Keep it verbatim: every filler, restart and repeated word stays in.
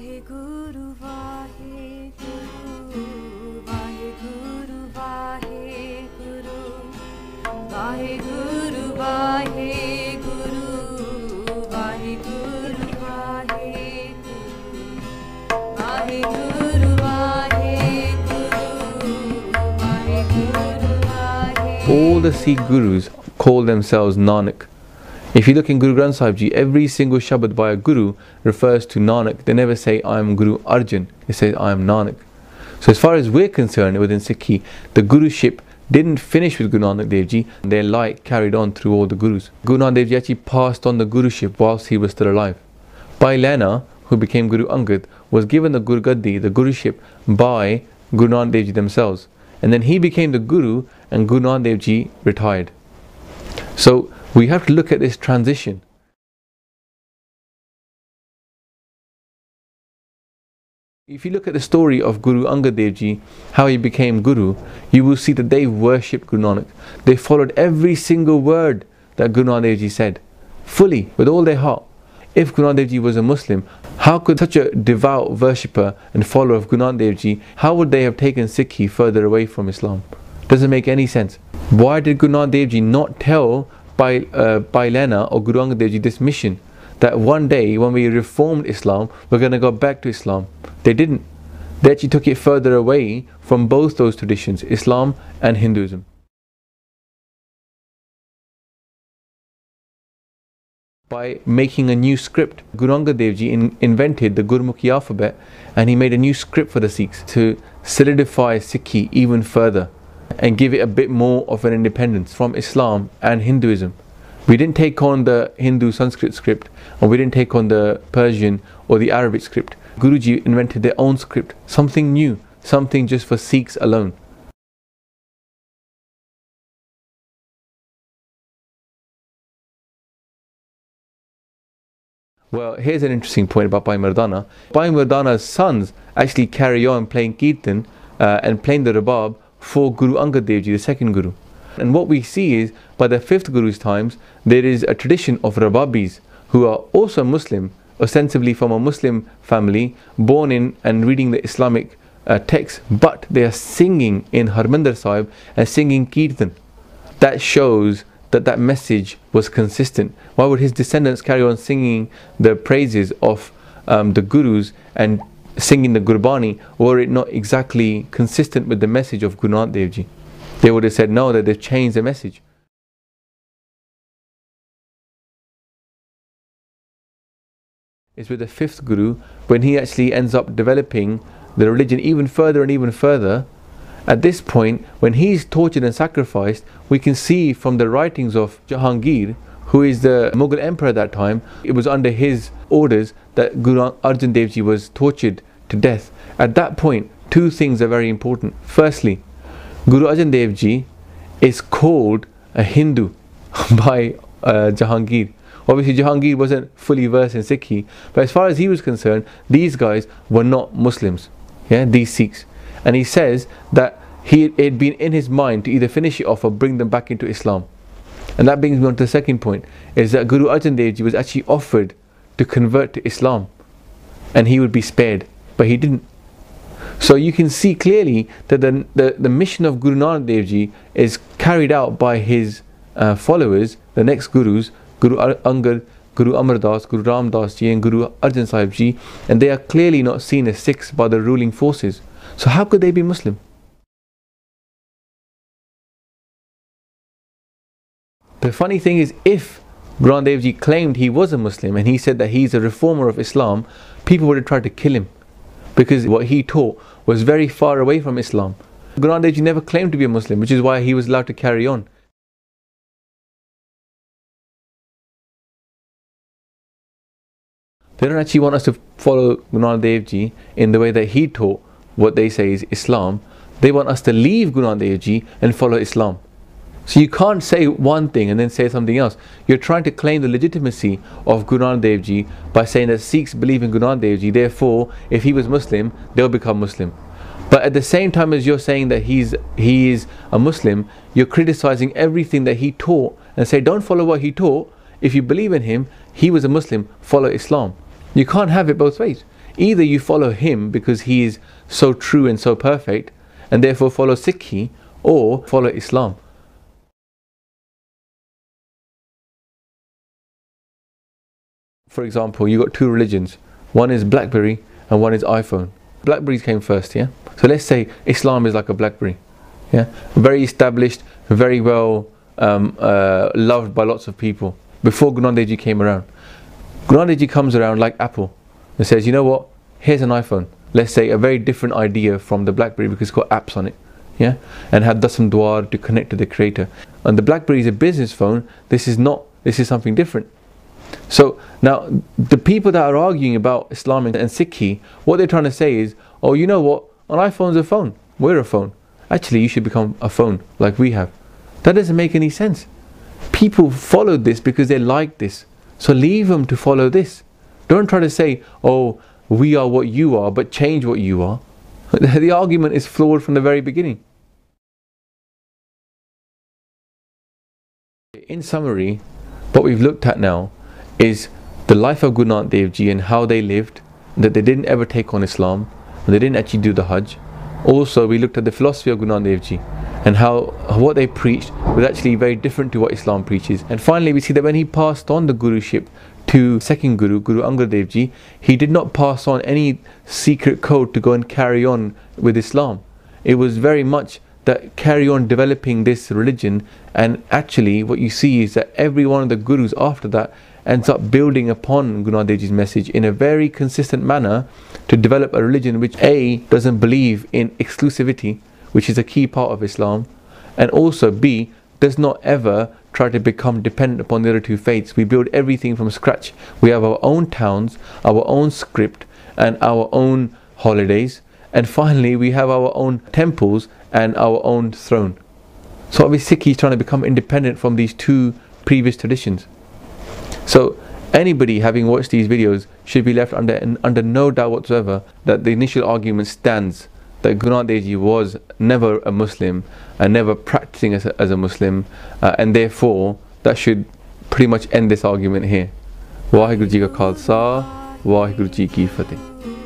Waheguru, Waheguru, Waheguru, Waheguru, Waheguru, Waheguru, Waheguru, Waheguru, Waheguru, Waheguru, Waheguru. All the Sikh Gurus call themselves Nanak. If you look in Guru Granth Sahib Ji, every single Shabad by a Guru refers to Nanak. They never say, I am Guru Arjan. They say, I am Nanak. So as far as we're concerned within Sikhi, the Guruship didn't finish with Guru Nanak Dev Ji. Their light carried on through all the Gurus. Guru Nanak Dev Ji actually passed on the Guruship whilst he was still alive. Bhai Lehna, who became Guru Angad, was given the Guru Gaddi, the Guruship, by Guru Nanak Dev Ji themselves. And then he became the Guru and Guru Nanak Dev Ji retired. So we have to look at this transition. If you look at the story of Guru Angad Dev Ji, how he became Guru, you will see that they worshipped Guru Nanak. They followed every single word that Guru Nanak Dev Ji said, fully, with all their heart. If Guru Nanak Dev Ji was a Muslim, how could such a devout worshipper and follower of Guru Nanak Dev Ji, how would they have taken Sikhi further away from Islam? Doesn't make any sense. Why did Guru Nanak Dev Ji not tell By, uh, by Lehna or Guru Angad Dev Ji this mission, that one day when we reformed Islam, we're going to go back to Islam? They didn't. They actually took it further away from both those traditions, Islam and Hinduism. By making a new script, Guru Angad Dev Ji in, invented the Gurmukhi alphabet, and he made a new script for the Sikhs to solidify Sikhi even further and give it a bit more of an independence from Islam and Hinduism. We didn't take on the Hindu Sanskrit script, and we didn't take on the Persian or the Arabic script. Guruji invented their own script, something new, something just for Sikhs alone. Well, here's an interesting point about Bhai Mardana. Bhai Mardana's sons actually carry on playing Kirtan uh, and playing the Rabab for Guru Angad Dev Ji, the second Guru. And what we see is, by the fifth Guru's times, there is a tradition of Rababis, who are also Muslim, ostensibly from a Muslim family, born in and reading the Islamic uh, texts, but they are singing in Harmandir Sahib and singing Kirtan. That shows that that message was consistent. Why would his descendants carry on singing the praises of um, the Gurus and singing the Gurbani, were it not exactly consistent with the message of Guru Nanak Dev Ji? They would have said no, that they've changed the message. It's with the fifth Guru, when he actually ends up developing the religion even further and even further. At this point, when he's tortured and sacrificed, we can see from the writings of Jahangir, who is the Mughal emperor at that time, it was under his orders that Guru Arjan Dev Ji was tortured to death. At that point, two things are very important. Firstly, Guru Arjan Dev Ji is called a Hindu by uh, Jahangir. Obviously, Jahangir wasn't fully versed in Sikhi, but as far as he was concerned, these guys were not Muslims, yeah, these Sikhs. And he says that he, it had been in his mind to either finish it off or bring them back into Islam. And that brings me on to the second point, is that Guru Arjan Dev Ji was actually offered to convert to Islam and he would be spared, but he didn't. So you can see clearly that the, the, the mission of Guru Nanak Dev Ji is carried out by his uh, followers, the next Gurus, Guru Angad, Guru Amr Das, Guru Ram Das Ji and Guru Arjan Sahib Ji, and they are clearly not seen as Sikhs by the ruling forces. So how could they be Muslim? The funny thing is, if Guru Nanak Dev Ji claimed he was a Muslim and he said that he's a reformer of Islam, people would have tried to kill him, because what he taught was very far away from Islam. Guru Nanak Dev Ji never claimed to be a Muslim, which is why he was allowed to carry on. They don't actually want us to follow Guru Nanak Dev Ji in the way that he taught what they say is Islam. They want us to leave Guru Nanak Dev Ji and follow Islam. So you can't say one thing and then say something else. You're trying to claim the legitimacy of Guru Nanak Dev Ji by saying that Sikhs believe in Guru Nanak Dev Ji, therefore if he was Muslim, they'll become Muslim. But at the same time as you're saying that he's, he is a Muslim, you're criticizing everything that he taught and say, don't follow what he taught. If you believe in him, he was a Muslim, follow Islam. You can't have it both ways. Either you follow him because he is so true and so perfect, and therefore follow Sikhi, or follow Islam. For example, you got two religions. One is BlackBerry and one is iPhone. Blackberries came first, yeah? So let's say Islam is like a BlackBerry, yeah? Very established, very well um, uh, loved by lots of people, before Guru Nanak Dev Ji came around. Guru Nanak Dev Ji comes around like Apple and says, you know what, here's an iPhone. Let's say a very different idea from the BlackBerry because it's got apps on it, yeah? And had dasam dwar to connect to the creator. And the BlackBerry is a business phone. This is not, this is something different. So now the people that are arguing about Islam and Sikhi, what they're trying to say is, oh, you know what, an iPhone's a phone, we're a phone. Actually, you should become a phone like we have. That doesn't make any sense. People followed this because they like this. So leave them to follow this. Don't try to say, oh, we are what you are, but change what you are. The argument is flawed from the very beginning. In summary, what we've looked at now is the life of Guru Nanak Dev Ji and how they lived, that they didn't ever take on Islam, and they didn't actually do the Hajj. Also, we looked at the philosophy of Guru Nanak Dev Ji and how what they preached was actually very different to what Islam preaches. And finally, we see that when he passed on the Guruship to second Guru, Guru Angad Dev Ji, he did not pass on any secret code to go and carry on with Islam. It was very much that carry on developing this religion, and actually what you see is that every one of the Gurus after that ends up building upon Guru Nanak Dev Ji's message in a very consistent manner to develop a religion which A, doesn't believe in exclusivity, which is a key part of Islam, and also B, does not ever try to become dependent upon the other two faiths. We build everything from scratch. We have our own towns, our own script, and our own holidays, and finally we have our own temples and our own throne. So obviously Sikhi is trying to become independent from these two previous traditions. So anybody having watched these videos should be left under and under no doubt whatsoever that the initial argument stands, that Guru Nanak Dev Ji was never a Muslim and never practicing as a, as a Muslim, uh, and therefore that should pretty much end this argument here. Waheguru ji ka khalsa, Waheguru ji ki fateh.